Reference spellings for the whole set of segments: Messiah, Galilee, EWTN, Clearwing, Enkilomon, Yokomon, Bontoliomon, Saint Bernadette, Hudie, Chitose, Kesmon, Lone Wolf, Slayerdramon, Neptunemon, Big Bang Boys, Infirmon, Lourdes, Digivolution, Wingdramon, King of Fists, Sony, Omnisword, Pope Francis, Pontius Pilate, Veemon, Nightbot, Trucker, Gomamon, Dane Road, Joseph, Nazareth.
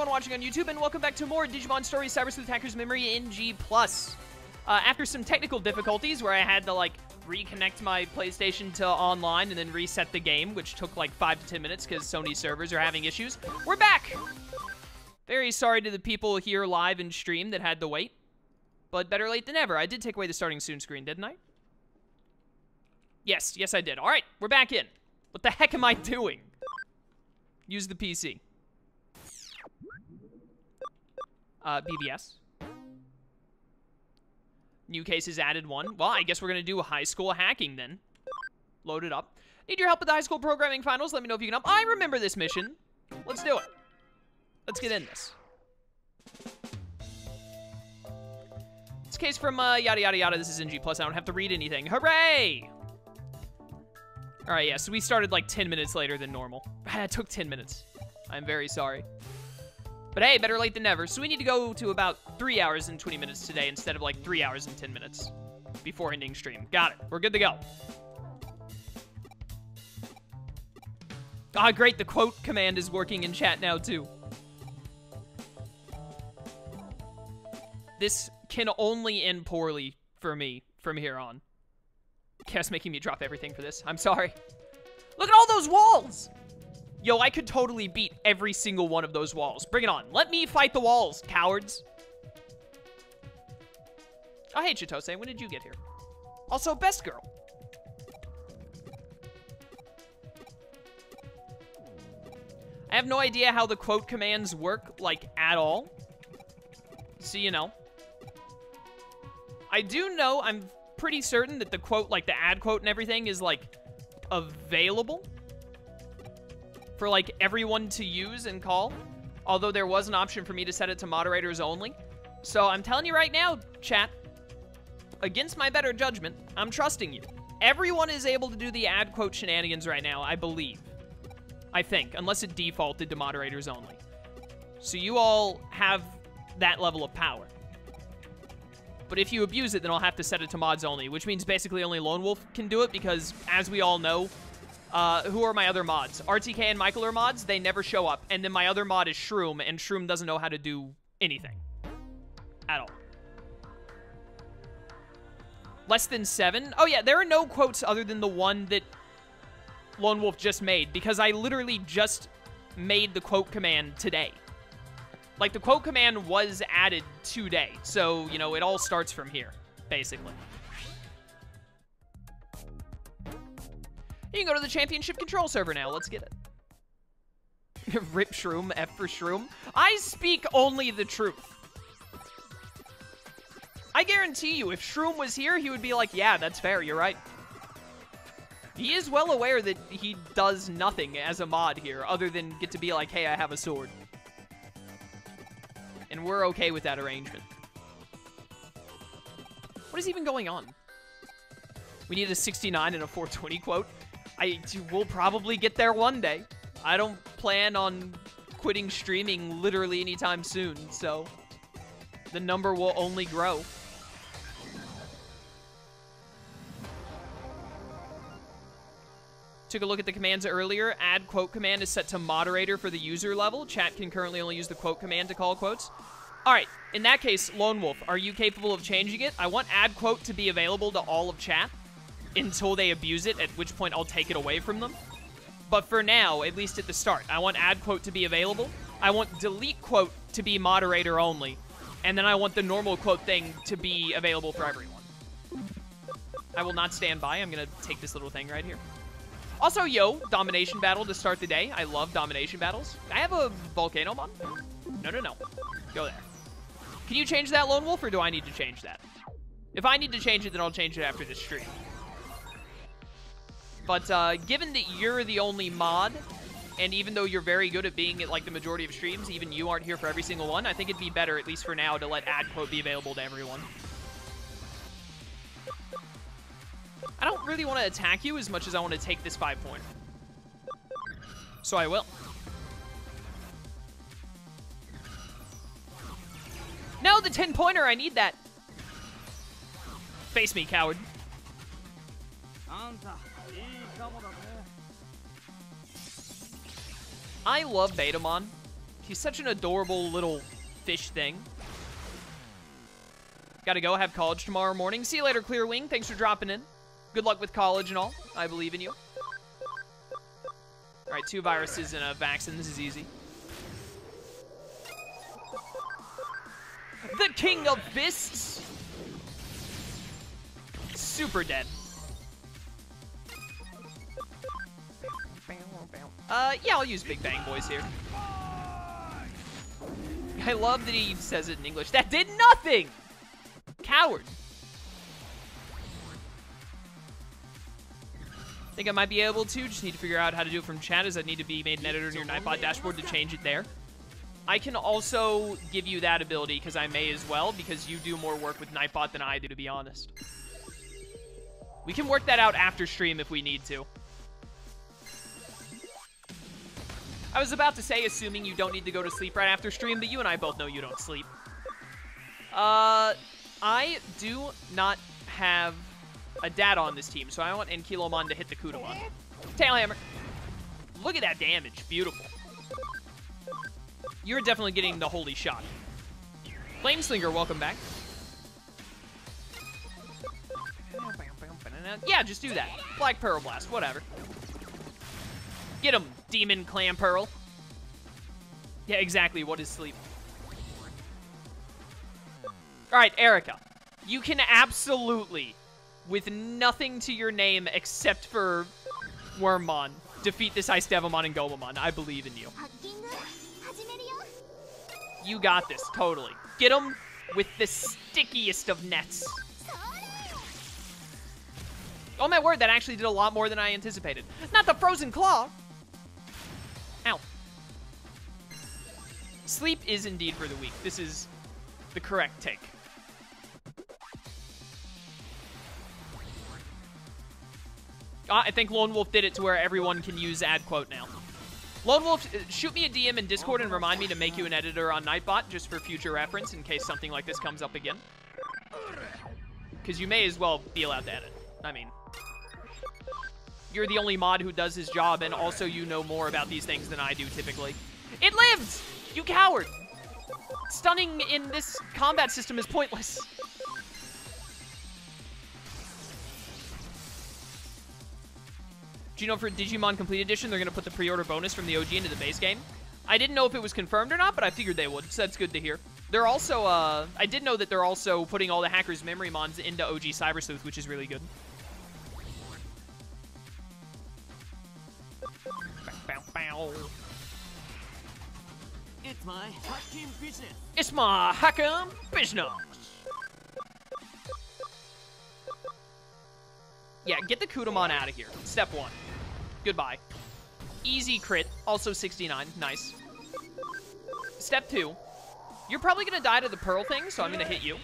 everyone watching on YouTube, and welcome back to more Digimon Story Cyber Sleuth Hacker's Memory in G+. After some technical difficulties where I had to, reconnect my PlayStation to online and then reset the game, which took, 5 to 10 minutes because Sony servers are having issues, we're back! Very sorry to the people here live and stream that had to wait, but better late than ever. I did take away the starting soon screen, didn't I? Yes, I did. All right, we're back in. What the heck am I doing? Use the PC. BBS. New cases added 1. Well, I guess we're going to do high school hacking then. Load it up. Need your help with the high school programming finals? Let me know if you can help. I remember this mission. Let's do it. Let's get in this. It's a case from yada yada yada. This is in G+. I don't have to read anything. Hooray! All right, yeah, so we started 10 minutes later than normal. It took 10 minutes. I'm very sorry. But hey, better late than never. So we need to go to about 3 hours and 20 minutes today instead of 3 hours and 10 minutes before ending stream. Got it. We're good to go. Ah, great. The quote command is working in chat now, too. This can only end poorly for me from here on. Guess making me drop everything for this. I'm sorry. Look at all those walls! Yo, I could totally beat every single one of those walls. Bring it on. Let me fight the walls, cowards. Oh, hey, Chitose. When did you get here? Also, best girl. I have no idea how the quote commands work, at all. So, you know. I do know I'm pretty certain that the quote, the ad quote and everything is, available for, everyone to use and call. Although there was an option for me to set it to moderators only. So I'm telling you right now, chat, against my better judgment, I'm trusting you. Everyone is able to do the ad quote shenanigans right now, I believe. I think, unless it defaulted to moderators only. So you all have that level of power. But if you abuse it, then I'll have to set it to mods only, which means basically only Lone Wolf can do it because, as we all know, who are my other mods? RTK and Michael are mods. They never show up. And then my other mod is Shroom, and Shroom doesn't know how to do anything. At all. Less than 7? Oh, yeah, there are no quotes other than the one that Lone Wolf just made, because I literally just made the quote command today. The quote command was added today, so, you know, it all starts from here, basically. You can go to the championship control server now. Let's get it. Rip Shroom, F for Shroom. I speak only the truth. I guarantee you, if Shroom was here, he would be like, yeah, that's fair, you're right. He is well aware that he does nothing as a mod here, other than get to be like, hey, I have a sword. And we're okay with that arrangement. What is even going on? We need a 69 and a 420 quote. We'll probably get there one day. I don't plan on quitting streaming literally anytime soon, so the number will only grow. Took a look at the commands earlier. Add quote command is set to moderator for the user level. Chat can currently only use the quote command to call quotes. All right, in that case, Lone Wolf, are you capable of changing it? I want add quote to be available to all of chat until they abuse it, at which point I'll take it away from them. But for now, at least at the start, I want add quote to be available. I want delete quote to be moderator only. And then I want the normal quote thing to be available for everyone. I will not stand by. I'm going to take this little thing right here. Also, yo, domination battle to start the day. I love domination battles. I have a Volcanomon. No. Go there. Can you change that, Lone Wolf, or do I need to change that? If I need to change it, then I'll change it after this stream. But given that you're the only mod, and even though you're very good at being at the majority of streams, even you aren't here for every single one, I think it'd be better, at least for now, to let ad quote be available to everyone. I don't really want to attack you as much as I want to take this 5-pointer. So I will. No, the 10-pointer! I need that! Face me, coward. I love Betamon. He's such an adorable little fish thing. Gotta go. I have college tomorrow morning. See you later, Clearwing. Thanks for dropping in. Good luck with college and all. I believe in you. All right, 2 viruses and a vaccine. This is easy. The King of Fists. Super dead. Yeah, I'll use Big Bang Boys here. I love that he says it in English. That did nothing! Coward. I think I might be able to. Just need to figure out how to do it from chat, as I need to be made an editor in your Nightbot dashboard to change it there. I can also give you that ability, because I may as well, because you do more work with Nightbot than I do, to be honest. We can work that out after stream if we need to. I was about to say, assuming you don't need to go to sleep right after stream, but you and I both know you don't sleep. I do not have a dad on this team, so I want Enkilomon to hit the Kudamon. Tailhammer. Look at that damage. Beautiful. You're definitely getting the holy shot. Flameslinger, welcome back. Yeah, just do that. Black Pearl Blast, whatever. Get him, Demon Clam Pearl. Yeah, exactly. What is sleep? All right, Erica. You can absolutely, with nothing to your name except for Wormmon, defeat this IceDevimon and Gomamon. I believe in you. You got this, totally. Get him with the stickiest of nets. Oh my word, that actually did a lot more than I anticipated. Not the frozen claw. Ow. Sleep is indeed for the weak. This is the correct take. I think Lone Wolf did it to where everyone can use ad quote now. Lone Wolf, shoot me a DM in Discord and remind me to make you an editor on Nightbot, just for future reference in case something like this comes up again. Because you may as well be allowed to edit. I mean, you're the only mod who does his job, and also you know more about these things than I do typically. It lived! You coward! Stunning in this combat system is pointless. Do you know for Digimon Complete Edition, they're going to put the pre-order bonus from the OG into the base game? I didn't know if it was confirmed or not, but I figured they would, so that's good to hear. They're also, I did know that they're also putting all the Hacker's Memory mons into OG Cyber Sleuth, which is really good. Bow, bow, bow. It's my hacking business. It's my hacking business. Yeah, get the Kudamon out of here. Step one. Goodbye. Easy crit. Also 69. Nice. Step two. You're probably going to die to the pearl thing, so I'm going to hit you.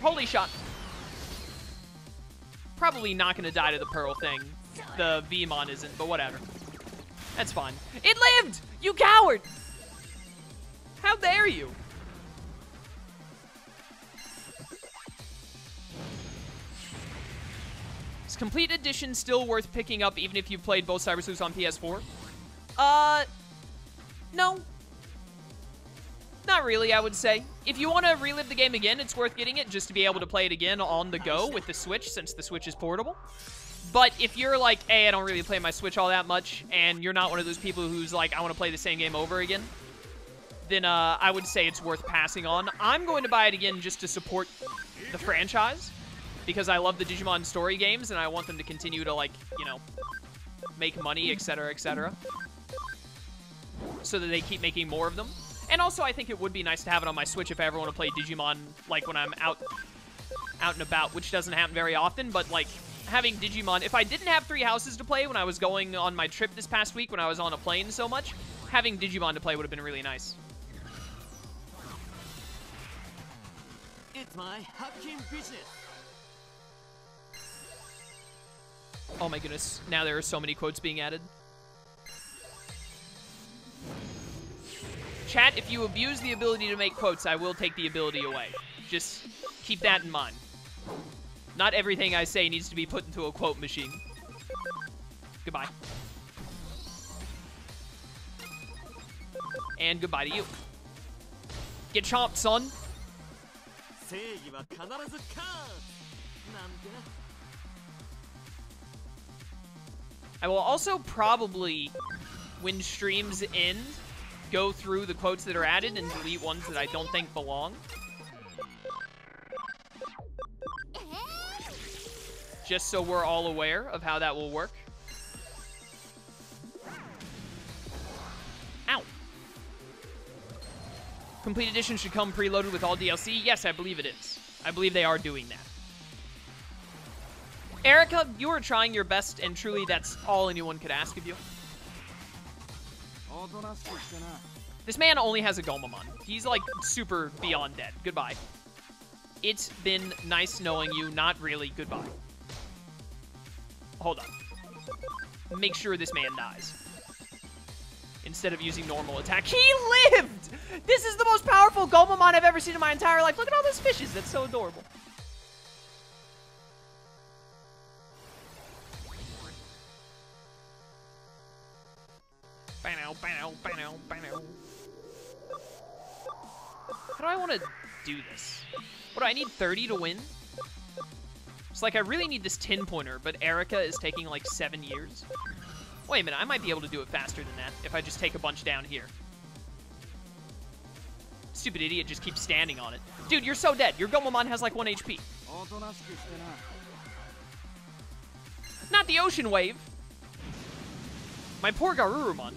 Holy shot. Probably not going to die to the pearl thing. The Veemon isn't, but whatever. That's fine. It lived! You coward! How dare you? Is Complete Edition still worth picking up even if you've played both Cyber Sleuths on PS4? No. Not really, I would say. If you want to relive the game again, it's worth getting it just to be able to play it again on the go with the Switch, since the Switch is portable. But if you're like, hey, I don't really play my Switch all that much, and you're not one of those people who's like, I want to play the same game over again, then I would say it's worth passing on. I'm going to buy it again just to support the franchise, because I love the Digimon Story games, and I want them to continue to, like, you know, make money, etc., etc., so that they keep making more of them. And also, I think it would be nice to have it on my Switch if I ever want to play Digimon, like, when I'm out and about, which doesn't happen very often, but, like, having Digimon... If I didn't have 3 houses to play when I was going on my trip this past week, when I was on a plane so much, having Digimon to play would have been really nice. It's my hacking business. Oh my goodness, now there are so many quotes being added. Chat, if you abuse the ability to make quotes, I will take the ability away. Just keep that in mind. Not everything I say needs to be put into a quote machine. Goodbye. And goodbye to you. Get chomped, son. I will also probably, when streams end, go through the quotes that are added and delete ones that I don't think belong. Just so we're all aware of how that will work. Ow. Complete edition should come preloaded with all DLC. Yes, I believe it is. I believe they are doing that. Erica, you are trying your best, and truly that's all anyone could ask of you. This man only has a Gomamon. He's, like, super beyond dead. Goodbye. It's been nice knowing you. Not really. Goodbye. Hold on. Make sure this man dies. Instead of using normal attack. He lived! This is the most powerful Gomamon I've ever seen in my entire life. Look at all those fishes. That's so adorable. Bano. How do I want to do this? What do I need, 30 to win? It's like I really need this 10-pointer, but Erica is taking like 7 years. Wait a minute, I might be able to do it faster than that if I just take a bunch down here. Stupid idiot just keeps standing on it. Dude, you're so dead. Your Gomamon has like 1 HP. Not the ocean wave. My poor Garurumon.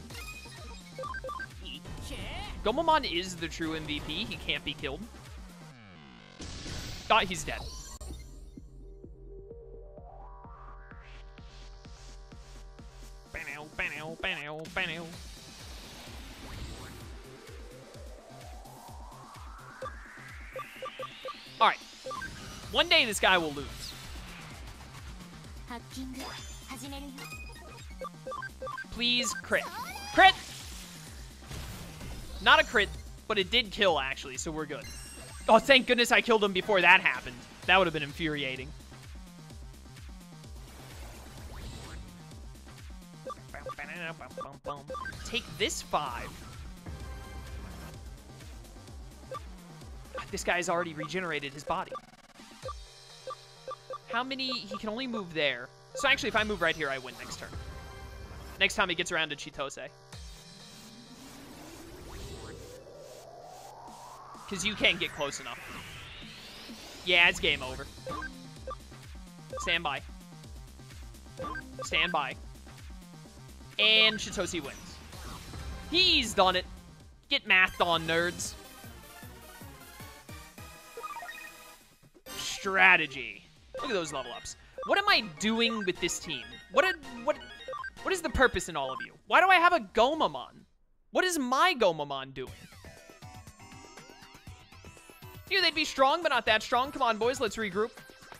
Gomamon is the true MVP. He can't be killed. Ah, he's dead. Banow. Alright. One day this guy will lose. Please crit. Crit! Not a crit, but it did kill, actually, so we're good. Oh, thank goodness I killed him before that happened. That would have been infuriating. Take this 5. This guy's already regenerated his body. How many? He can only move there. So actually, if I move right here, I win next turn. Next time he gets around to Chitose. Because you can't get close enough. Yeah, it's game over. Stand by. Stand by. And Chitose wins. He's done it. Get mathed on, nerds. Strategy. Look at those level ups. What am I doing with this team? What is the purpose in all of you? Why do I have a Gomamon? What is my Gomamon doing? Knew they'd be strong, but not that strong. Come on, boys, let's regroup.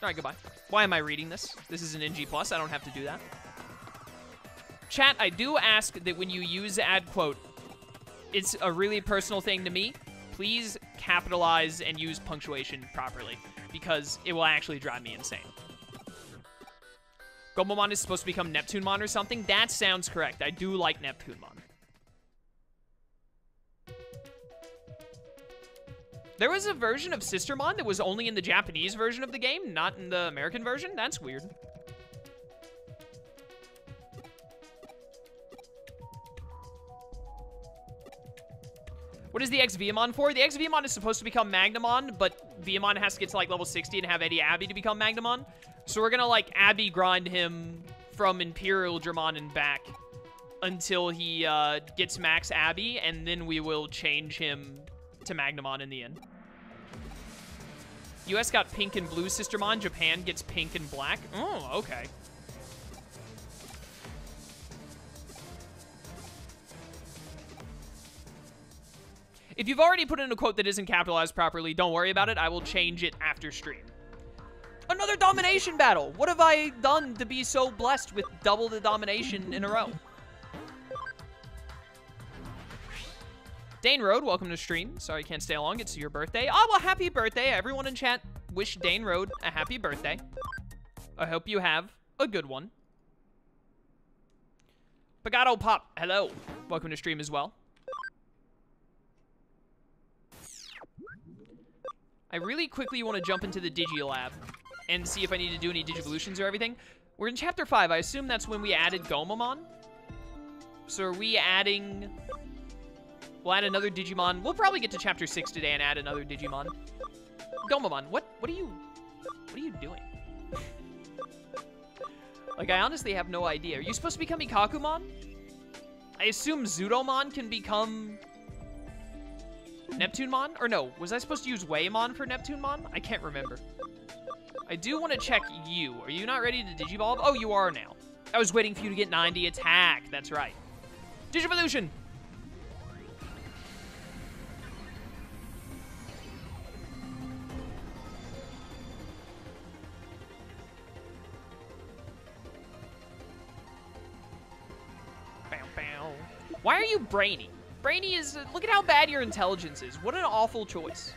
Alright, goodbye. Why am I reading this? This is an NG+. I don't have to do that. Chat, I do ask that when you use ad quote, it's a really personal thing to me. Please capitalize and use punctuation properly, because it will actually drive me insane. Gomamon is supposed to become Neptunemon or something? That sounds correct. I do like Neptunemon. There was a version of Sistermon that was only in the Japanese version of the game, not in the American version? That's weird. What is the ExVeemon for? The ExVeemon is supposed to become Magnemon, but Veemon has to get to like level 60 and have Eddie Abbey to become Magnemon. So we're gonna like Abbey grind him from Imperialdramon and back until he gets max Abbey, and then we will change him to Magnemon in the end. US got pink and blue Sistermon. Japan gets pink and black. Oh, okay. If you've already put in a quote that isn't capitalized properly, don't worry about it. I will change it after stream. Another domination battle. What have I done to be so blessed with double the domination in a row? Dane Road, welcome to stream. Sorry you can't stay along. It's your birthday. Oh, well, happy birthday. Everyone in chat, wish Dane Road a happy birthday. I hope you have a good one. Pagato Pop, hello. Welcome to stream as well. I really quickly want to jump into the Digilab and see if I need to do any Digivolutions or everything. We're in Chapter 5. I assume that's when we added Gomamon. So are we adding... We'll add another Digimon. We'll probably get to Chapter 6 today and add another Digimon. Gomamon, what are you doing? Like, I honestly have no idea. Are you supposed to become Ikakumon? I assume Zudomon can become... Neptunemon? Or no, was I supposed to use Waymon for Neptunemon? I can't remember. I do want to check you. Are you not ready to Digivolve? Oh, you are now. I was waiting for you to get 90 attack. That's right. Digivolution! Why are you brainy? Brainy is... Look at how bad your intelligence is. What an awful choice.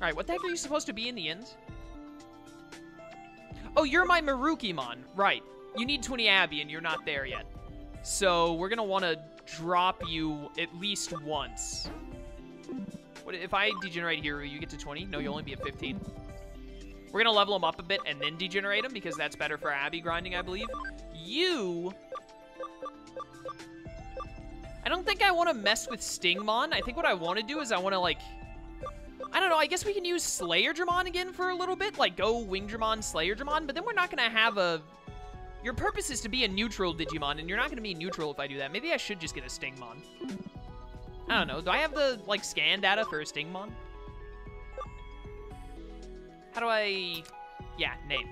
Alright, what the heck are you supposed to be in the end? Oh, you're my Marukimon. Right. You need 20 Abby, and you're not there yet. So, we're going to want to drop you at least once. What if I degenerate here, you get to 20? No, you'll only be at 15. We're going to level him up a bit and then degenerate him, because that's better for Abby grinding, I believe. You... I don't think I want to mess with Stingmon. I think what I want to do is I want to, like... I don't know, I guess we can use Slayerdramon again for a little bit. Like, go Wingdramon, Slayerdramon. But then we're not going to have a... Your purpose is to be a neutral Digimon, and you're not going to be neutral if I do that. Maybe I should just get a Stingmon. I don't know. Do I have the, like, scan data for a Stingmon? How do I... Yeah, name.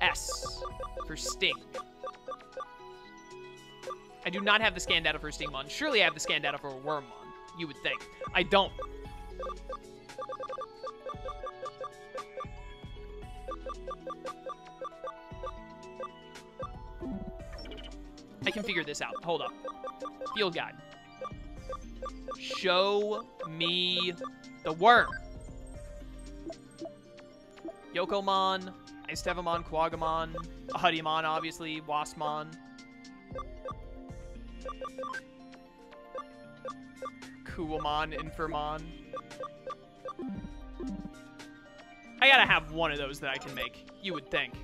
S. For Sting. I do not have the scan data for Stingmon. Surely I have the scan data for a Wormmon, you would think. I don't. I can figure this out. Hold up. Field guide. Show me the worm. Yokomon, IceDevimon, Quagamon, Hudimon, obviously, Waspmon. Kudamon, Infirmon. I gotta have one of those that I can make, you would think.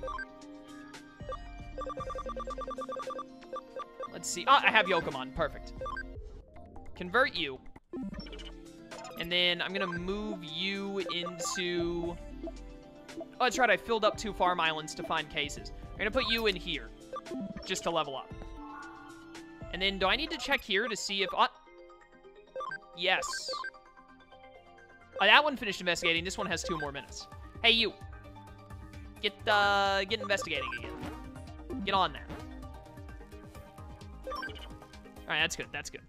Let's see. Ah, I have Yokomon. Perfect. Convert you. And then I'm gonna move you into... Oh, that's right. I filled up 2 farm islands to find cases. I'm gonna put you in here. Just to level up. And then do I need to check here to see if... Yes. That one finished investigating. This one has 2 more minutes. Hey, you. Get investigating again. Get on that. All right, that's good. That's good.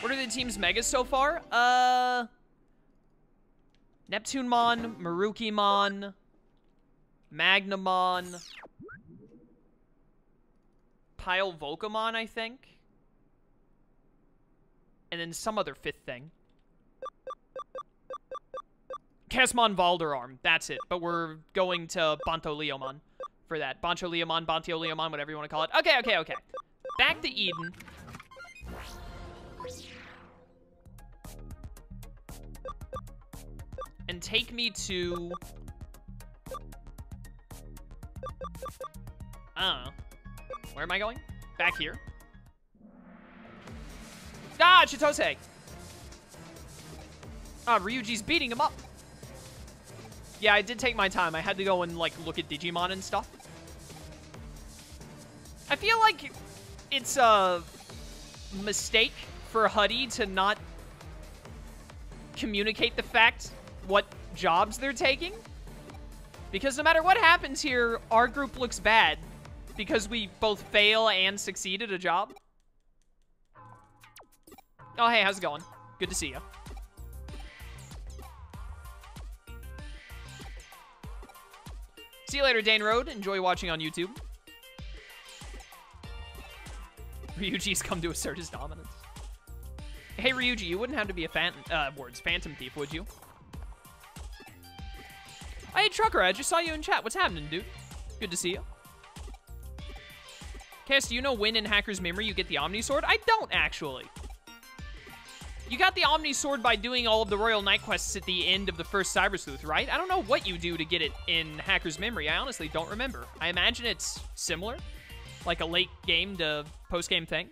What are the team's megas so far? Neptunemon, Marukimon, Magnemon, Pile Volcamon, I think. And then some other 5th thing. Kesmon Valderarm. That's it. But we're going to Bontoliomon for that. Bontoliomon, Bontoliomon, whatever you want to call it. Okay, okay, okay. Back to Eden. And take me to... Where am I going? Back here. Ah, Chitose! Ah, Ryuji's beating him up. Yeah, I did take my time. I had to go and, like, look at Digimon and stuff. I feel like it's a mistake for Hudie to not communicate the fact what jobs they're taking. Because no matter what happens here, our group looks bad. Because we both fail and succeed at a job. Oh, hey, how's it going? Good to see you. See you later, Dane Road. Enjoy watching on YouTube. Ryuji's come to assert his dominance. Hey, Ryuji, you wouldn't have to be a phantom thief, would you? Hey, Trucker, I just saw you in chat. What's happening, dude? Good to see you. Cass, do you know when in Hacker's Memory you get the Omnisword? I don't, actually. You got the Omnisword by doing all of the Royal Knight quests at the end of the first Cyber Sleuth, right? I don't know what you do to get it in Hacker's Memory. I honestly don't remember. I imagine it's similar, like a late game to post-game thing.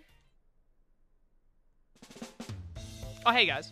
Oh, hey, guys.